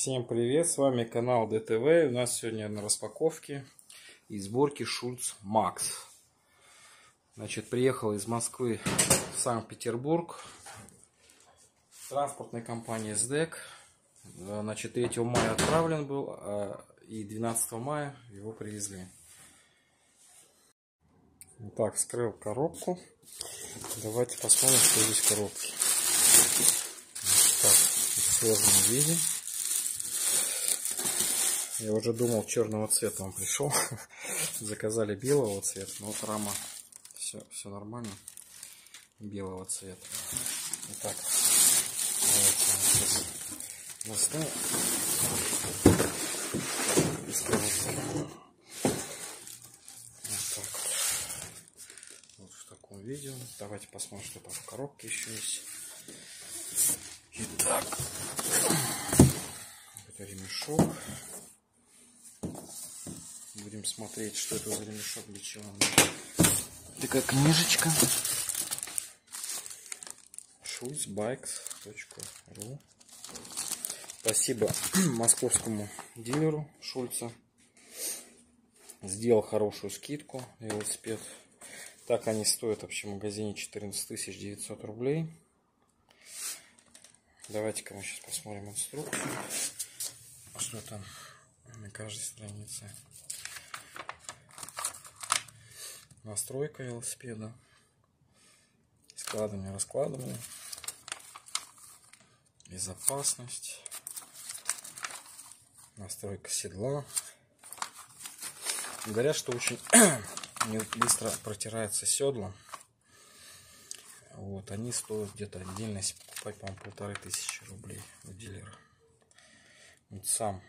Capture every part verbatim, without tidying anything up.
Всем привет, с вами канал ДТВ. У нас сегодня на распаковке и сборке Шульц Макс. Значит, приехал из Москвы в Санкт-Петербург транспортной компании СДЭК. Значит, третьего мая отправлен был, и двенадцатого мая его привезли. Так, вскрыл коробку. Давайте посмотрим, что здесь в коробке. Так, в сложном виде. Я уже думал, черного цвета он пришел. Заказали белого цвета, но вот рама. Все, все нормально. Белого цвета. Итак, давайте. Видео. Давайте посмотрим, что там в коробке еще есть. Итак, это ремешок. Будем смотреть, что это за ремешок, для чего он. Такая книжечка. Schultz-bikes точка ру. Спасибо московскому дилеру Шульца. Сделал хорошую скидку на велосипед. Так они стоят вообще в магазине четырнадцать тысяч девятьсот рублей. Давайте-ка мы сейчас посмотрим инструкцию. Что там на каждой странице. Настройка велосипеда. Складывание, раскладывание. Безопасность. Настройка седла. Говорят, что очень... быстро протирается седло. Вот они стоят где-то отдельно, покупать, по-моему, полторы тысячи рублей у дилера. Вот сам,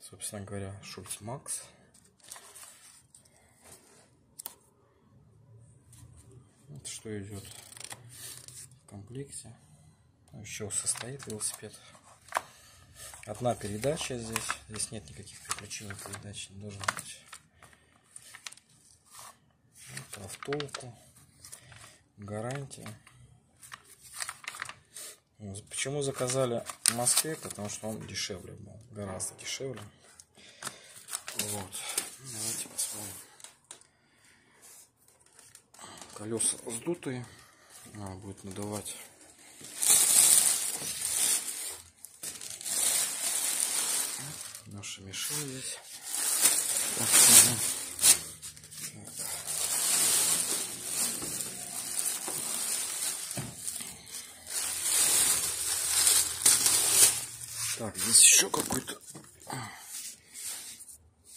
собственно говоря, Шульц Макс. Вот что идет в комплекте. Еще состоит велосипед. Одна передача здесь. Здесь нет никаких приключений, передач не должно быть. Автолку, гарантия. Почему заказали в Москве? Потому что он дешевле был, гораздо дешевле. Вот. Давайте посмотрим. Колеса сдутые, надо будет надувать. Наши мешки здесь. Так, здесь еще какой-то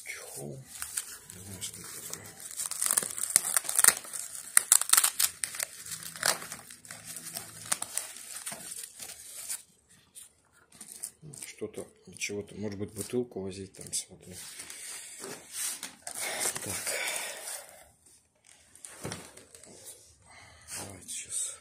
чехол. Не знаю, что это такое. Что-то, чего-то, может быть, бутылку возить там, смотрю. Так. Давайте сейчас.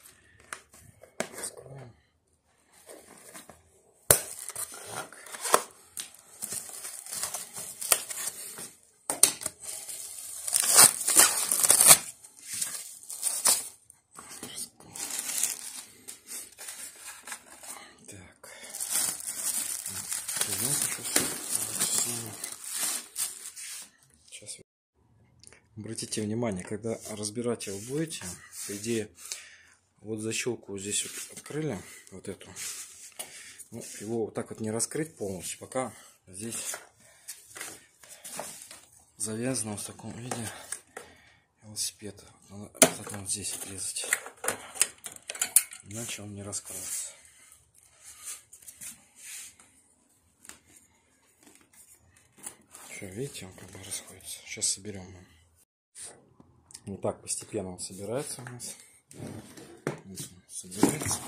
Сейчас. Обратите внимание, когда разбирать его будете, по идее, вот защелку здесь вот открыли, вот эту, ну, его вот так вот не раскрыть полностью, пока здесь завязано в таком виде велосипед. Надо потом вот здесь отрезать, иначе он не раскроется. Видите, он как бы расходится. Сейчас соберем. Вот так постепенно он собирается у нас. Собирается.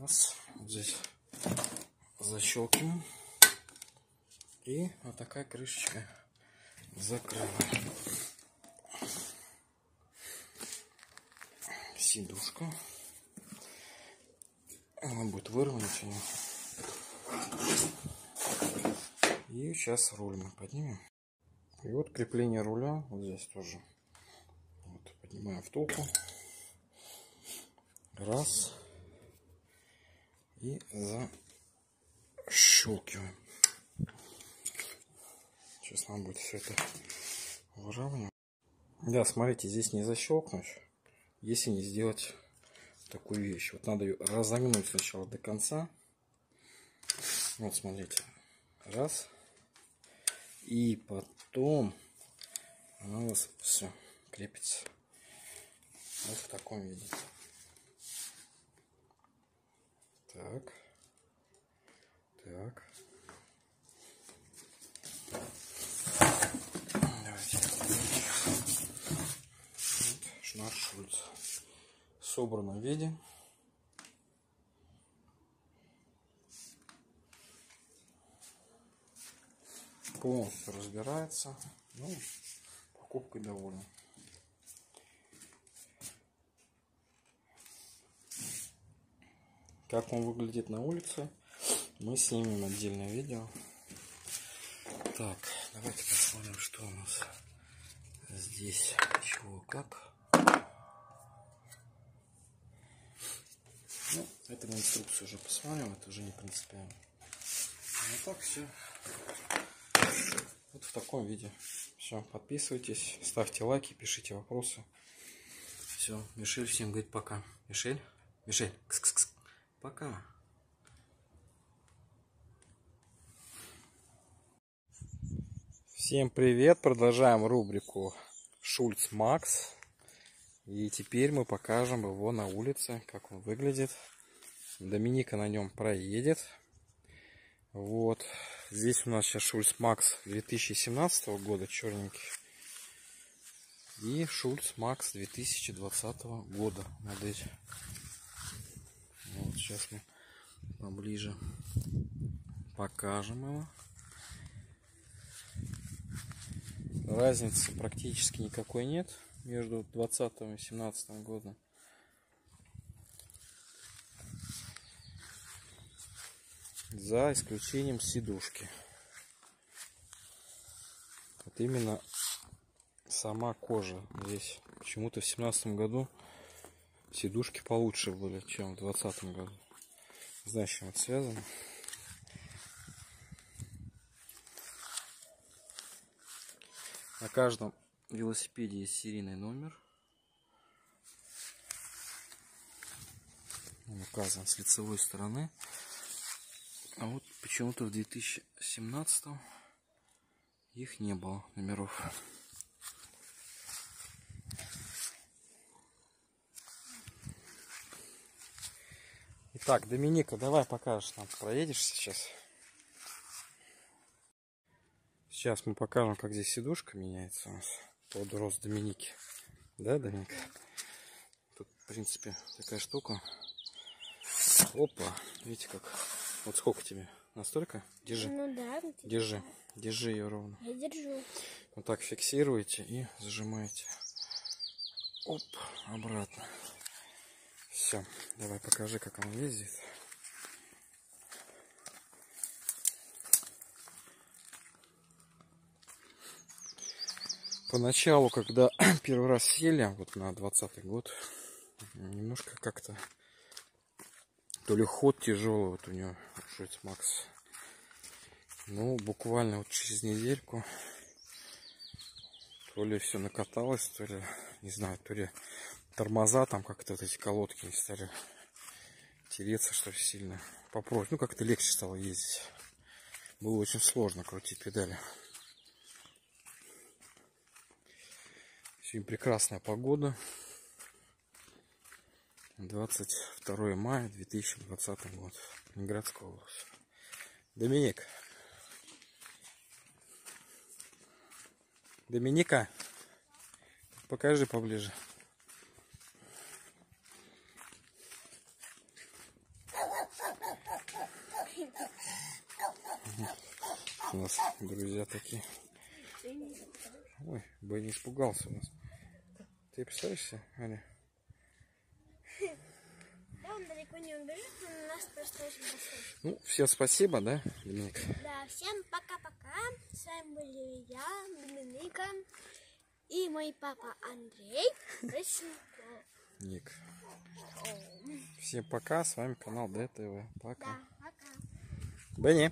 Раз. Вот здесь защелкиваем. И вот такая крышечка закрываем. Сидушка. Она будет выровнять ее. И сейчас руль мы поднимем. И вот крепление руля вот здесь тоже. Вот, поднимаем втулку. Раз. И за... защелкиваем. Сейчас нам будет все это выравнивать. Да, смотрите, здесь не защелкнуть, если не сделать такую вещь. Вот надо ее разогнуть сначала до конца. Вот, смотрите. Раз. И потом она у вас все крепится. Вот в таком виде. Так. Так. Давайте. Вот шнур Шульц. В собранном виде. Полностью разбирается. Ну, покупкой доволен. Как он выглядит на улице, мы снимем отдельное видео. Так, давайте посмотрим, что у нас здесь, чего, как. Ну, это мы инструкцию уже посмотрим, это уже не принципиально. Вот так все. Вот в таком виде. Все, подписывайтесь, ставьте лайки, пишите вопросы. Все, Мишель всем говорит пока. Мишель, Мишель, кс-кс-кс. Пока. Всем привет! Продолжаем рубрику Шульц Макс. И теперь мы покажем его на улице, как он выглядит. Доминика на нем проедет. Вот. Здесь у нас сейчас Шульц Макс две тысячи семнадцатого года, черненький. И Шульц Макс две тысячи двадцатого года модель. Вот сейчас мы поближе покажем его. Разницы практически никакой нет между двадцатым и семнадцатым годом. За исключением сидушки. Вот именно сама кожа здесь. Почему-то в семнадцатом году сидушки получше были, чем в двадцатом году. Не знаю, с чем это связано. На каждом велосипеде есть серийный номер. Он указан с лицевой стороны. А вот почему-то в две тысячи семнадцатом их не было, номеров. Так, Доминика, давай покажешь нам, проедешь сейчас. Сейчас мы покажем, как здесь сидушка меняется у нас под рост Доминики. Да, Доминика? Тут, в принципе, такая штука. Опа, видите как? Вот сколько тебе? Настолько? Держи. Ну да. Держи. Держи ее ровно. Я держу. Вот так фиксируете и зажимаете. Оп, обратно. Все, давай покажи, как он ездит. Поначалу, когда первый раз сели, вот на двадцатый год, немножко как-то то ли ход тяжелый вот у него, Шульц Макс. Ну, буквально вот через недельку то ли все накаталось, то ли, не знаю, то ли тормоза там как-то вот эти колодки не стали тереться, что ли, сильно. Попроще. Ну, как-то легче стало ездить. Было очень сложно крутить педали. Сегодня прекрасная погода. двадцать второе мая две тысячи двадцатого год. Ленинградская область. Доминик. Доминика, покажи поближе. У нас друзья такие. Ой, бы не испугался у нас. Ты писаешься, Аня? Да, он далеко не убежит, но у нас просто очень красиво. Ну, всем спасибо, да, Доминика? Да, всем пока-пока. С вами были я, Доминика, и мой папа Андрей Рощенков. Ник. Всем пока, с вами канал ДТВ. Пока. Да, пока. Бени.